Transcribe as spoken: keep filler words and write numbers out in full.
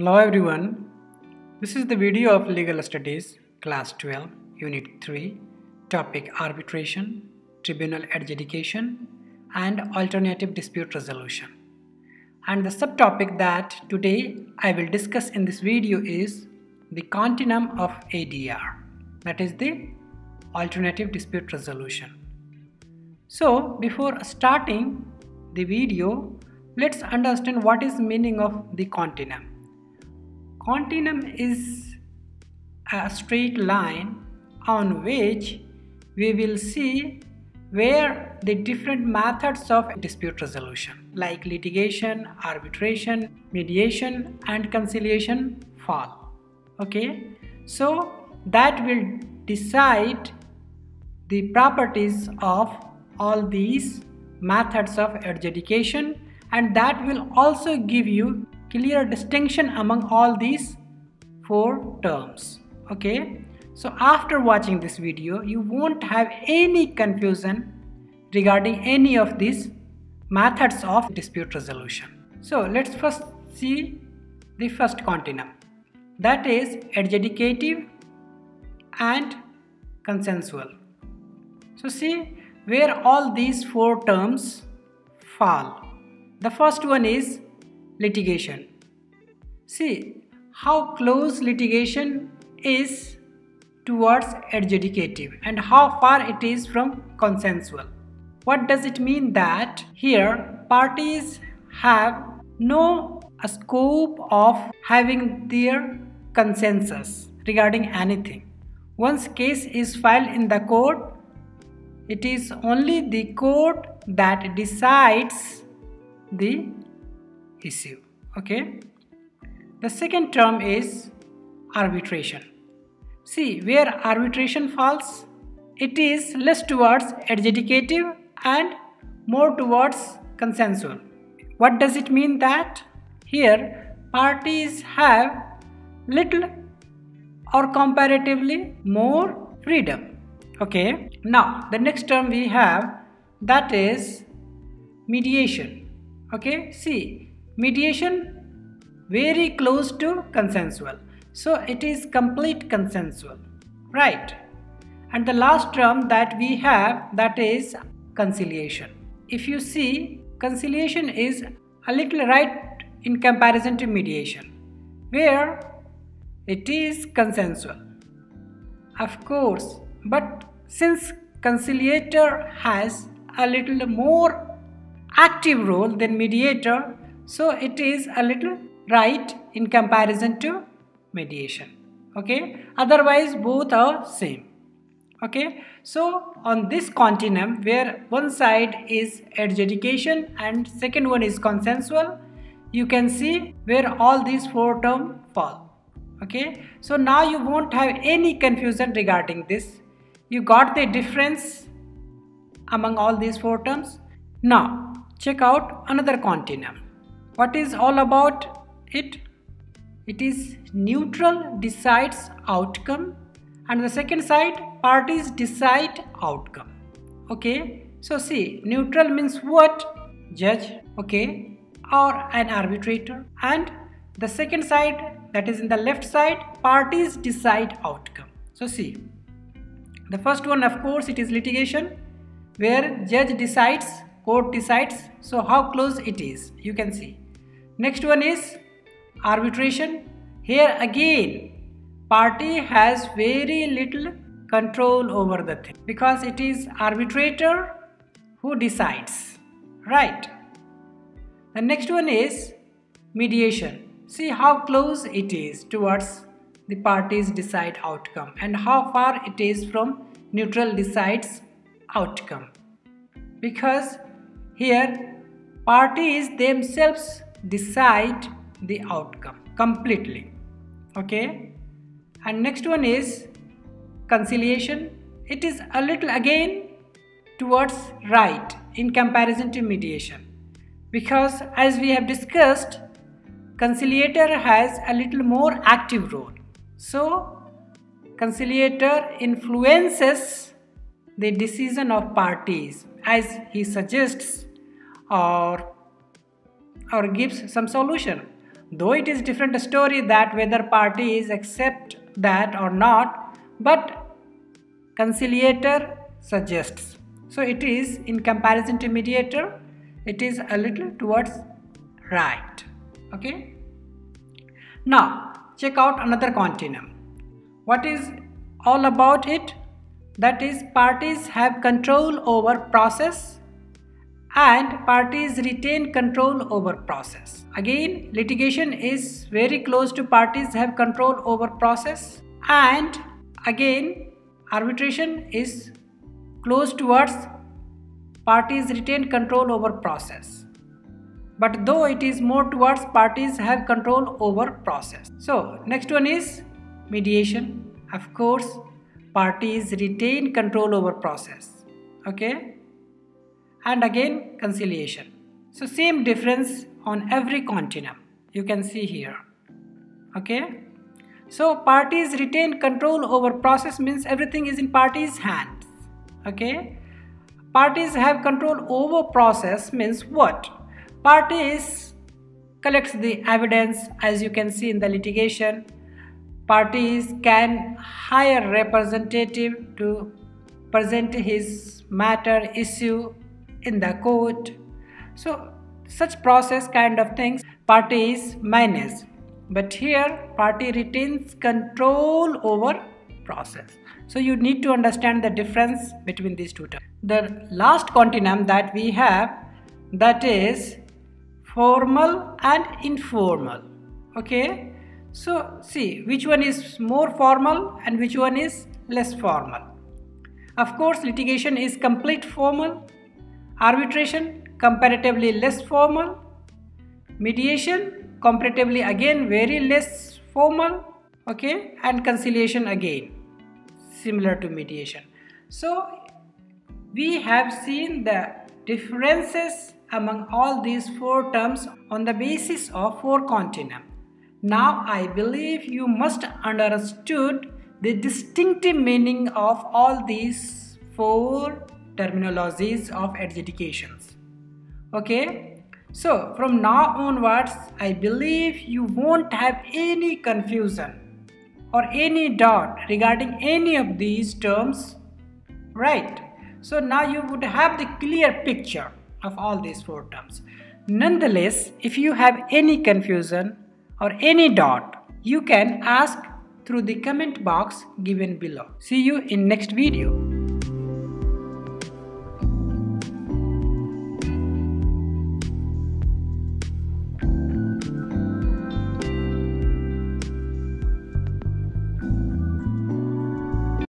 Hello everyone, this is the video of Legal Studies Class twelve Unit three, Topic Arbitration, Tribunal Adjudication and Alternative Dispute Resolution. And the subtopic that today I will discuss in this video is the continuum of A D R, that is the Alternative Dispute Resolution. So before starting the video, let's understand what is meaning of the continuum. Continuum is a straight line on which we will see where the different methods of dispute resolution like litigation, arbitration, mediation and conciliation fall. Okay, so that will decide the properties of all these methods of adjudication, and that will also give you clear distinction among all these four terms. Okay, so after watching this video you won't have any confusion regarding any of these methods of dispute resolution. So let's first see the first continuum, that is adjudicative and consensual. So see where all these four terms fall. The first one is litigation. See how close litigation is towards adjudicative and how far it is from consensual. What does it mean? That here parties have no scope of having their consensus regarding anything. Once case is filed in the court, it is only the court that decides the issue. Okay, the second term is arbitration. See where arbitration falls, it is less towards adjudicative and more towards consensual. What does it mean? That here parties have little or comparatively more freedom. Okay, now the next term we have, that is mediation. Okay, see mediation very close to consensual, so it is complete consensual, right? And the last term that we have, that is conciliation. If you see, conciliation is a little right in comparison to mediation where it is consensual, of course, but since conciliator has a little more active role than mediator, so it is a little right in comparison to mediation. Okay, otherwise both are same. Okay, so on this continuum where one side is adjudication and second one is consensual, you can see where all these four terms fall. Okay, so now you won't have any confusion regarding this. You got the difference among all these four terms. Now check out another continuum. What is all about it? It is neutral decides outcome, and the second side parties decide outcome. Okay, so see neutral means what? Judge, okay, or an arbitrator, and the second side, that is in the left side, parties decide outcome. So see the first one, of course, it is litigation where judge decides, court decides, so how close it is you can see. Next one is arbitration. Here again party has very little control over the thing because it is arbitrator who decides, right? The next one is mediation. See how close it is towards the parties decide outcome and how far it is from neutral decides outcome, because here parties themselves decide the outcome completely. Okay, and next one is conciliation. It is a little again towards right in comparison to mediation because, as we have discussed, conciliator has a little more active role, so conciliator influences the decision of parties as he suggests or or gives some solution. Though it is different story that whether parties accept that or not, but conciliator suggests. So it is, in comparison to mediator, it is a little towards right. Okay. Now check out another continuum. What is all about it? That is, parties have control over process and parties retain control over process. Again, litigation is very close to parties have control over process, and again arbitration is close towards parties retain control over process. But though it is more towards parties have control over process. So next one is mediation. Of course, parties retain control over process. Okay. And again conciliation. So same difference on every continuum. You can see here. Okay. So parties retain control over process means everything is in parties' hands. Okay. Parties have control over process means what? Parties collects the evidence, as you can see in the litigation. Parties can hire representative to present his matter issue in the court. So such process kind of things parties manage. But here party retains control over process. So you need to understand the difference between these two terms. The last continuum that we have, that is formal and informal. Okay, so see which one is more formal and which one is less formal. Of course, litigation is complete formal, arbitration comparatively less formal, mediation comparatively again very less formal, okay, and conciliation again similar to mediation. So we have seen the differences among all these four terms on the basis of four continuum. Now I believe you must understood the distinctive meaning of all these four terminologies of adjudications. Okay, so from now onwards I believe you won't have any confusion or any doubt regarding any of these terms, right? So now you would have the clear picture of all these four terms. Nonetheless, if you have any confusion or any doubt, you can ask through the comment box given below. See you in next video.